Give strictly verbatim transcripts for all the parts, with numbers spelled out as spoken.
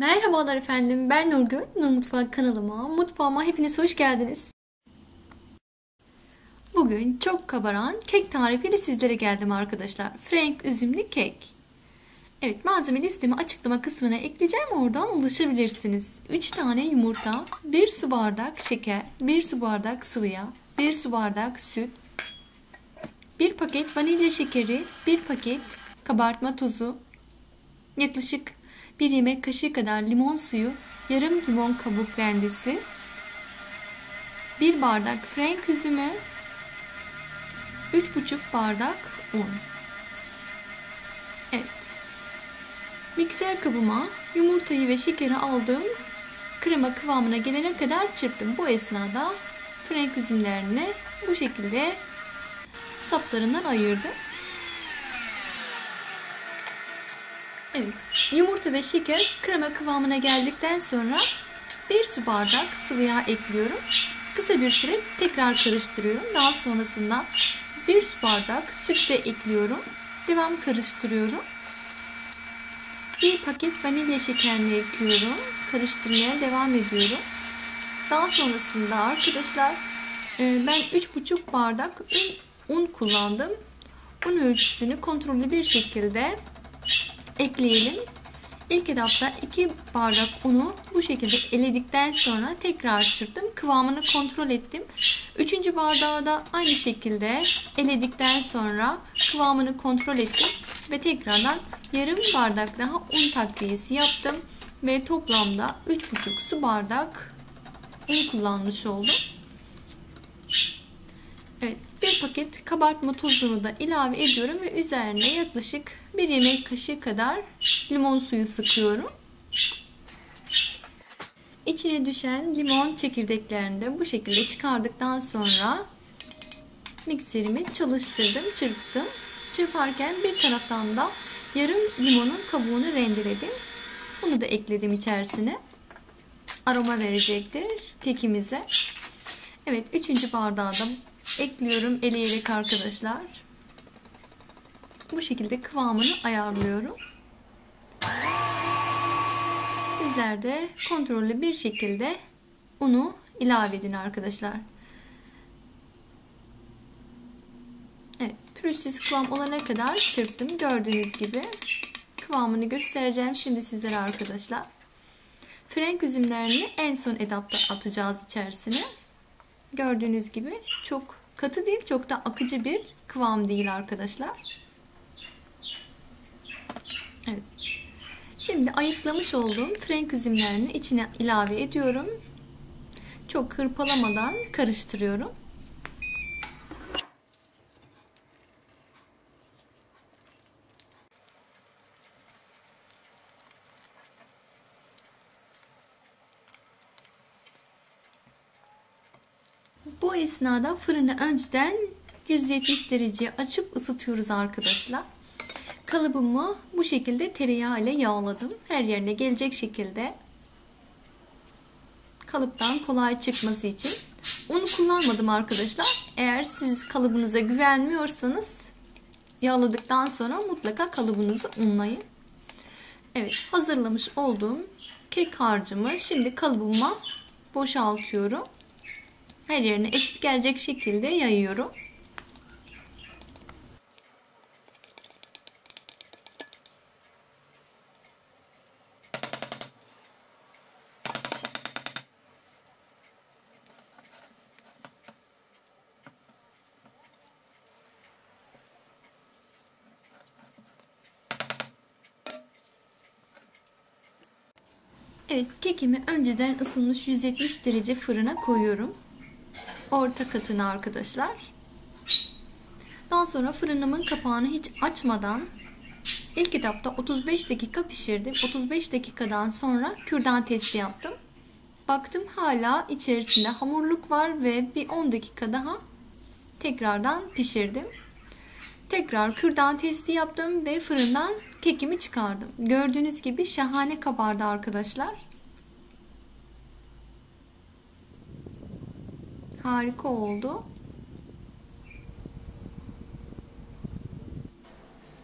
Merhabalar efendim, ben Nurgül Nur Mutfak kanalıma, mutfağıma hepiniz hoş geldiniz. Bugün çok kabaran kek tarifiyle sizlere geldim arkadaşlar. Frank üzümlü kek. Evet, malzeme listemi açıklama kısmına ekleyeceğim, oradan ulaşabilirsiniz. üç tane yumurta, bir su bardak şeker, bir su bardak sıvı yağ, bir su bardak süt, bir paket vanilya şekeri, bir paket kabartma tuzu, yaklaşık bir yemek kaşığı kadar limon suyu, yarım limon kabuk rendesi, bir bardak Frank üzümü, üç buçuk bardak un. Evet. Mikser kabıma yumurtayı ve şekeri aldım. Krema kıvamına gelene kadar çırptım. Bu esnada Frank üzümlerini bu şekilde saplarından ayırdım. Evet, yumurta ve şeker krema kıvamına geldikten sonra bir su bardak sıvı yağ ekliyorum. Kısa bir süre tekrar karıştırıyorum. Daha sonrasında bir su bardak süt de ekliyorum. Devam karıştırıyorum. Bir paket vanilya şekerini ekliyorum. Karıştırmaya devam ediyorum. Daha sonrasında arkadaşlar ben üç buçuk bardak un kullandım. Un ölçüsünü kontrollü bir şekilde ekleyelim. İlk etapta iki bardak unu bu şekilde eledikten sonra tekrar çırptım. Kıvamını kontrol ettim. üçüncü bardağı da aynı şekilde eledikten sonra kıvamını kontrol ettim. Ve tekrardan yarım bardak daha un takviyesi yaptım. Ve toplamda üç buçuk su bardak un kullanmış oldum. Evet, bir paket kabartma tuzunu da ilave ediyorum ve üzerine yaklaşık bir yemek kaşığı kadar limon suyu sıkıyorum. İçine düşen limon çekirdeklerini de bu şekilde çıkardıktan sonra mikserimi çalıştırdım, çırptım. Çırparken bir taraftan da yarım limonun kabuğunu rendeledim. Bunu da ekledim içerisine. Aroma verecektir kekimize. Evet, üçüncü bardağı da ekliyorum eleyerek arkadaşlar. Bu şekilde kıvamını ayarlıyorum. Sizler de kontrollü bir şekilde unu ilave edin arkadaşlar. Evet, pürüzsüz kıvam olana kadar çırptım. Gördüğünüz gibi kıvamını göstereceğim şimdi sizlere arkadaşlar. Frank üzümlerini en son etapta atacağız içerisine. Gördüğünüz gibi çok katı değil, çok da akıcı bir kıvam değil arkadaşlar. Evet. Şimdi ayıklamış olduğum Frank üzümlerini içine ilave ediyorum. Çok hırpalamadan karıştırıyorum. Bu esnada fırını önceden yüz yetmiş dereceye açıp ısıtıyoruz arkadaşlar. Kalıbımı bu şekilde tereyağı ile yağladım. Her yerine gelecek şekilde. Kalıptan kolay çıkması için. Un kullanmadım arkadaşlar. Eğer siz kalıbınıza güvenmiyorsanız yağladıktan sonra mutlaka kalıbınızı unlayın. Evet, hazırlamış olduğum kek harcımı şimdi kalıbıma boşaltıyorum. Her yerine eşit gelecek şekilde yayıyorum. Evet, kekimi önceden ısınmış yüz yetmiş derece fırına koyuyorum. Orta katını arkadaşlar. Daha sonra fırınımın kapağını hiç açmadan ilk etapta otuz beş dakika pişirdim. otuz beş dakikadan sonra kürdan testi yaptım. Baktım hala içerisinde hamurluk var ve bir on dakika daha tekrardan pişirdim. Tekrar kürdan testi yaptım ve fırından kekimi çıkardım. Gördüğünüz gibi şahane kabardı arkadaşlar. Harika oldu.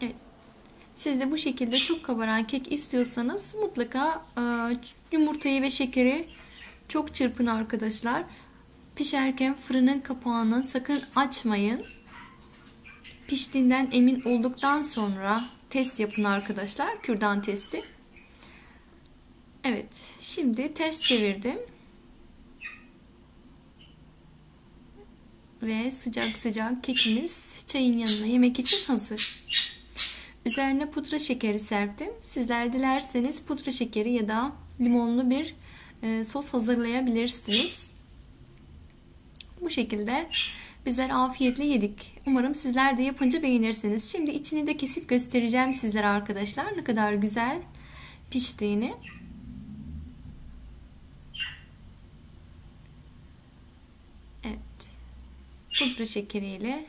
Evet. Siz de bu şekilde çok kabaran kek istiyorsanız mutlaka yumurtayı ve şekeri çok çırpın arkadaşlar. Pişerken fırının kapağını sakın açmayın. Piştiğinden emin olduktan sonra test yapın arkadaşlar. Kürdan testi. Evet, şimdi ters çevirdim. Ve sıcak sıcak kekimiz çayın yanına yemek için hazır. Üzerine pudra şekeri serptim. Sizler dilerseniz pudra şekeri ya da limonlu bir sos hazırlayabilirsiniz. Bu şekilde bizler afiyetle yedik. Umarım sizler de yapınca beğenirsiniz. Şimdi içini de kesip göstereceğim sizlere arkadaşlar, ne kadar güzel piştiğini. Evet. Pudra şekeriyle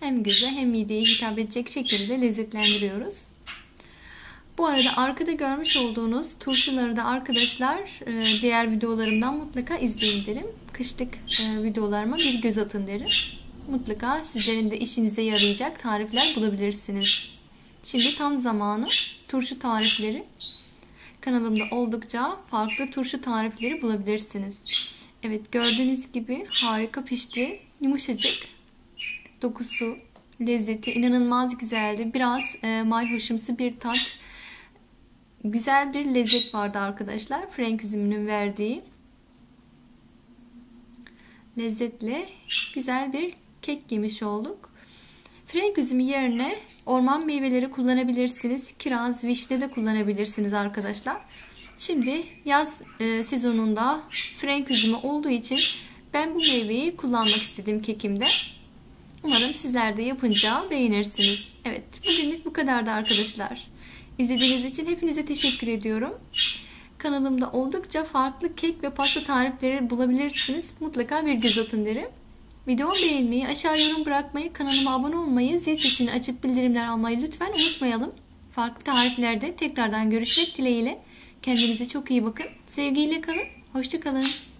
hem göze hem mideye hitap edecek şekilde lezzetlendiriyoruz. Bu arada arkada görmüş olduğunuz turşuları da arkadaşlar diğer videolarımdan mutlaka izleyin derim. Kışlık videolarıma bir göz atın derim. Mutlaka sizlerin de işinize yarayacak tarifler bulabilirsiniz. Şimdi tam zamanı turşu tarifleri. Kanalımda oldukça farklı turşu tarifleri bulabilirsiniz. Evet, gördüğünüz gibi harika pişti. Yumuşacık. Dokusu, lezzeti inanılmaz güzeldi. Biraz mayhoşumsu bir tat. Güzel bir lezzet vardı arkadaşlar. Frenk üzümünün verdiği lezzetle güzel bir kek yemiş olduk. Frenk üzümü yerine orman meyveleri kullanabilirsiniz. Kiraz, vişne de kullanabilirsiniz arkadaşlar. Şimdi yaz e, sezonunda frenk üzümü olduğu için ben bu meyveyi kullanmak istedim kekimde. Umarım sizler de yapınca beğenirsiniz. Evet, bugünlük bu kadardı arkadaşlar. İzlediğiniz için hepinize teşekkür ediyorum. Kanalımda oldukça farklı kek ve pasta tarifleri bulabilirsiniz. Mutlaka bir göz atın derim. Videomu beğenmeyi, aşağı yorum bırakmayı, kanalıma abone olmayı, zil sesini açıp bildirimler almayı lütfen unutmayalım. Farklı tariflerde tekrardan görüşmek dileğiyle. Kendinize çok iyi bakın. Sevgiyle kalın. Hoşça kalın.